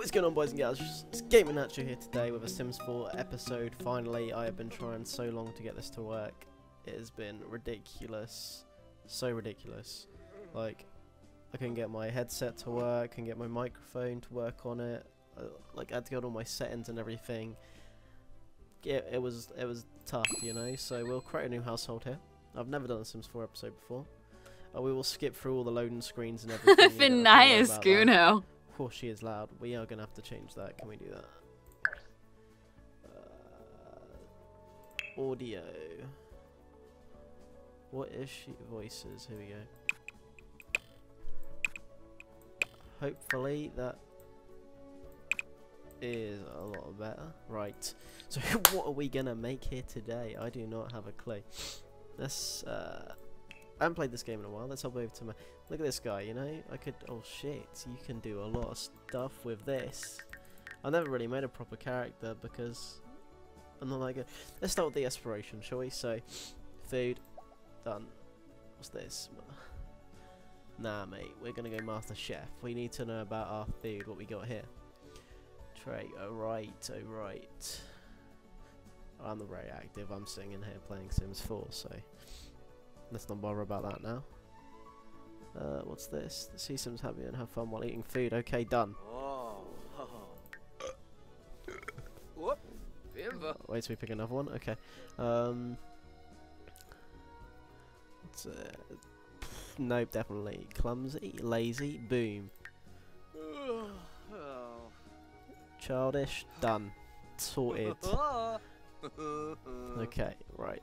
What's going on, boys and girls? It's Gaming Nacho here today with a Sims 4 episode. Finally, I have been trying so long to get this to work. It has been ridiculous. So ridiculous. Like, I couldn't get my headset to work, couldn't get my microphone to work on it. I had to get all my settings and everything. It was tough, you know. So we'll create a new household here. I've never done a Sims 4 episode before. We will skip through all the loading screens and everything. Finesse Guno. Of course she is loud. We are gonna have to change that. Can we do that? Audio. What is she? Voices. Here we go. Hopefully that is a lot better. Right. So what are we gonna make here today? I do not have a clue. Let's I haven't played this game in a while. Let's hop over to my... Look at this guy, you know? I could... Oh, shit. You can do a lot of stuff with this. I never really made a proper character because I'm not that good. Let's start with the exploration, shall we? So, food. Done. What's this? Nah, mate. We're going to go Master Chef. We need to know about our food, what we got here. Tray. Alright, alright. I'm not very active. I'm sitting in here playing Sims 4, so... Let's not bother about that now. What's this? See Sims happy and have fun while eating food. Okay, done. Oh. Whoop. Wait till we pick another one. Okay. It's, nope, definitely. Clumsy, lazy, boom. Childish, done. Sorted. Okay, right.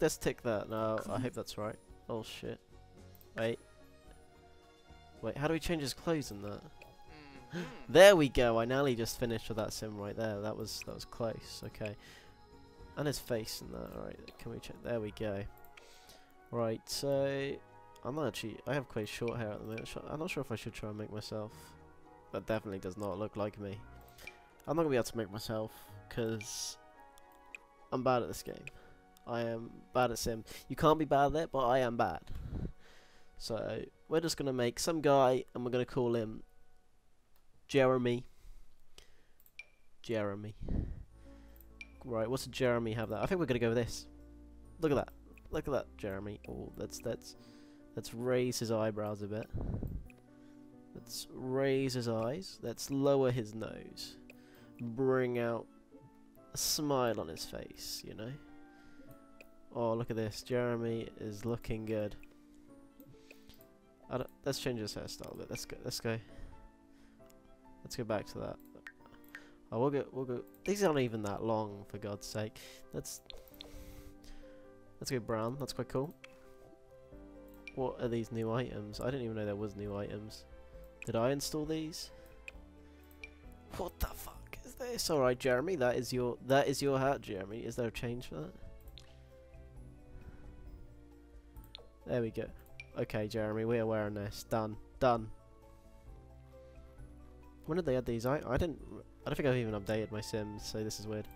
Let's tick that now. I hope that's right. Oh shit. Wait, how do we change his clothes in that? There we go, I nearly just finished with that sim right there. That was close, okay. And his face in that, alright, can we check? There we go. Right, so I have quite short hair at the moment. I'm not sure if I should try and make myself. That definitely does not look like me. I'm not gonna be able to make myself, because I'm bad at this game. I am bad at Sims. You can't be bad at it, but I am bad. So, we're just going to make some guy, and we're going to call him Jeremy. Right, what's a Jeremy have that? I think we're going to go with this. Look at that. Look at that, Jeremy. Oh, let's raise his eyebrows a bit. Let's raise his eyes. Let's lower his nose. Bring out a smile on his face, you know. Oh, look at this. Jeremy is looking good. Let's change his hairstyle a bit. Let's go back to that. Oh, we'll go. These aren't even that long, for God's sake. Let's go brown. That's quite cool. What are these new items? I didn't even know there was new items. Did I install these? What the fuck? It's alright, Jeremy. That is your hat, Jeremy. Is there a change for that? There we go. Okay, Jeremy, we are wearing this. Done. When did they add these? I don't think I've even updated my Sims, so this is weird.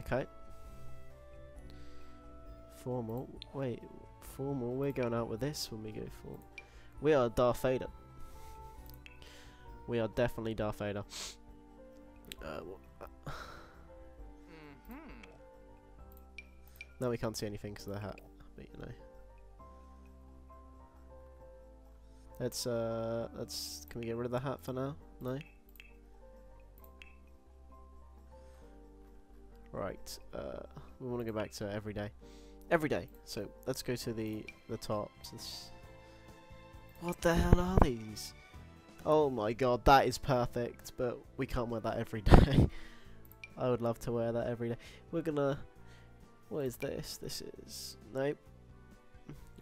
Okay. Formal. Wait, formal. We're going out with this when we go formal. We are Darth Vader. We are definitely Darth Vader. No, we can't see anything because of the hat, but you know. Can we get rid of the hat for now? No? Right, we want to go back to everyday. Everyday! So, let's go to the top. What the hell are these? Oh my god, that is perfect, but we can't wear that every day. I would love to wear that every day. We're gonna... What is this? This is... Nope.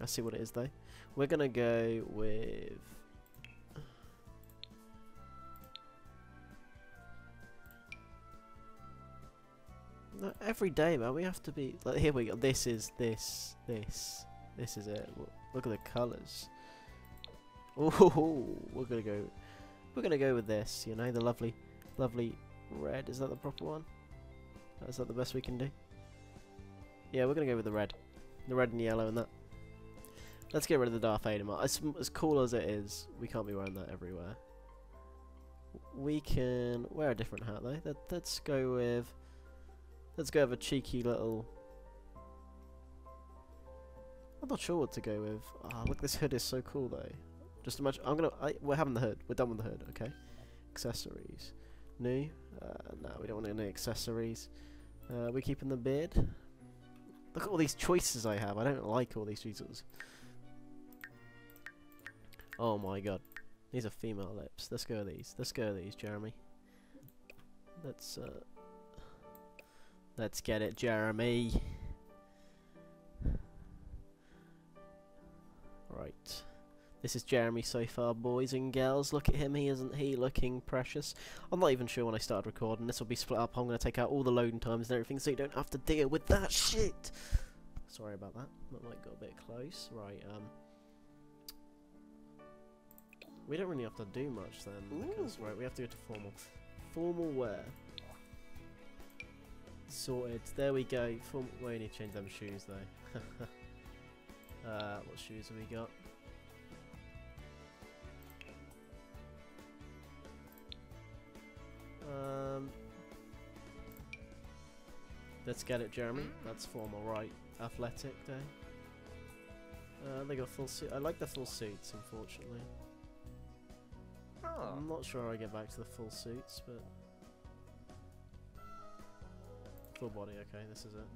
I see what it is, though. We're gonna go with... No, every day, man. We have to be... Like, here we go. This is this. This is it. Look at the colours. Oh, we're gonna go with this, you know, the lovely red. Is that the proper one? Is that the best we can do? Yeah, we're gonna go with the red and yellow and that. Let's get rid of the Darth Vader mark. As cool as it is, we can't be wearing that everywhere. We can wear a different hat though. Let's go with a cheeky little. I'm not sure what to go with. Ah, oh, look, this hood is so cool though. Just imagine. We're having the hood. We're done with the hood. Okay. Accessories. New. No, we don't want any accessories. We're keeping the beard. Look at all these choices I have. I don't like all these choices. Oh my god. These are female lips. Let's go with these. Let's go with these, Jeremy. Let's get it, Jeremy. Right. This is Jeremy so far, boys and girls. Look at him, isn't he looking precious? I'm not even sure when I started recording. This will be split up. I'm going to take out all the loading times and everything so you don't have to deal with that shit. Sorry about that. That might got a bit close. Right, we don't really have to do much then. Ooh. Because, right, we have to go to formal. Formal wear. Sorted. There we go. Formal. Well, we need to change them shoes, though. What shoes have we got? Let's get it, Jeremy. That's formal, right? Athletic day. They got full suit. I like the full suits, unfortunately. Oh. I'm not sure I get back to the full suits, but full body. Okay, this is it.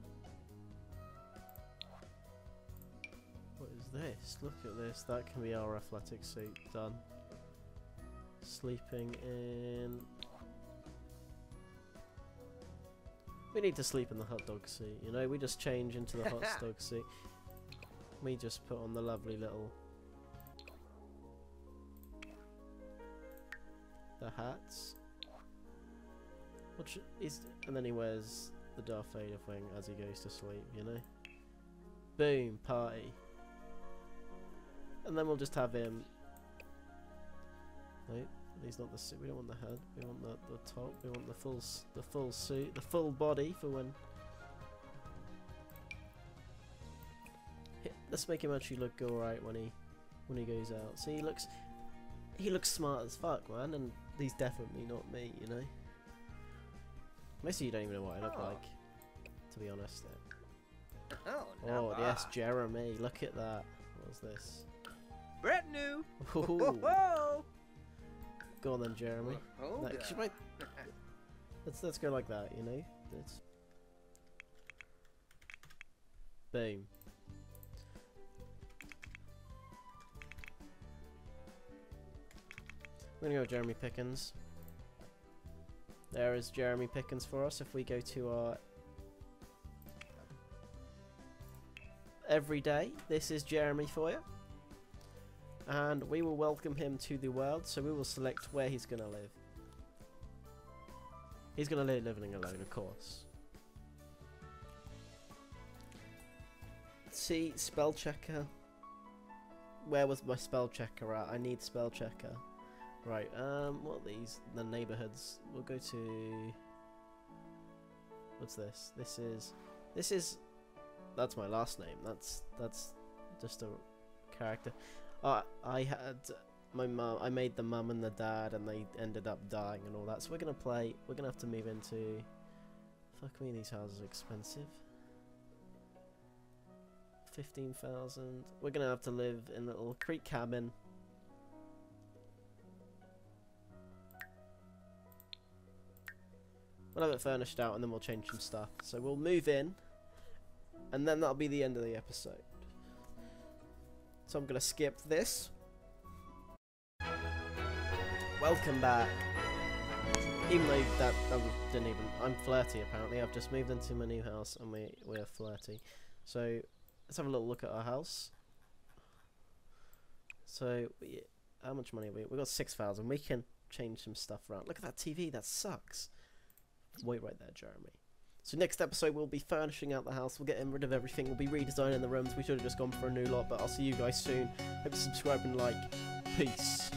What is this? Look at this. That can be our athletic suit. Done. Sleeping in. We need to sleep in the hot dog seat, you know? We just change into the hot dog seat. We just put on the lovely little... the hats. And then he wears the Darth Vader thing as he goes to sleep, you know? Boom, party. And then we'll just have him... Nope. He's not the suit. We don't want the head. We want the top. We want the full suit, the full body for when. Let's make him actually look alright when he goes out. See, he looks smart as fuck, man. And he's definitely not me, you know. Mostly, you don't even know what I look like, to be honest. Oh no! Oh yes, Jeremy. Look at that. What's this? Brand new. Go on then, Jeremy. Let's go like that, you know? Boom. We're gonna go with Jeremy Pickens. There is Jeremy Pickens for us. If we go to our everyday, this is Jeremy for you. And we will welcome him to the world, so we will select where he's going to live. He's going to live living alone, of course. See, spell checker. Where was my spell checker at? I need spell checker. Right, what are these? The neighbourhoods. We'll go to... What's this? This is... That's my last name. That's just a character. I made the mum and the dad, and they ended up dying and all that. So we're gonna have to move into. Fuck me, these houses are expensive. 15,000. We're gonna have to live in a little creek cabin. We'll have it furnished out, and then we'll change some stuff. So we'll move in, and then that'll be the end of the episode. So I'm going to skip this. Welcome back. Even though that didn't even... I'm flirty apparently. I've just moved into my new house and we're flirty. So let's have a little look at our house. So how much money have we got? 6,000. We can change some stuff around. Look at that TV. That sucks. Wait right there, Jeremy. So next episode we'll be furnishing out the house, we'll get rid of everything, we'll be redesigning the rooms, we should have just gone for a new lot, but I'll see you guys soon. Hope you subscribe and like. Peace.